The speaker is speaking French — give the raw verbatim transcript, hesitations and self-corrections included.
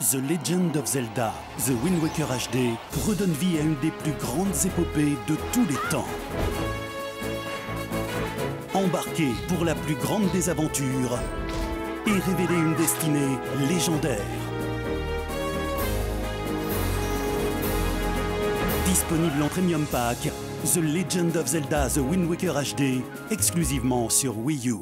The Legend of Zelda The Wind Waker H D redonne vie à une des plus grandes épopées de tous les temps. Embarquez pour la plus grande des aventures et révélez une destinée légendaire. Disponible en Premium Pack, The Legend of Zelda The Wind Waker H D, exclusivement sur Wii U.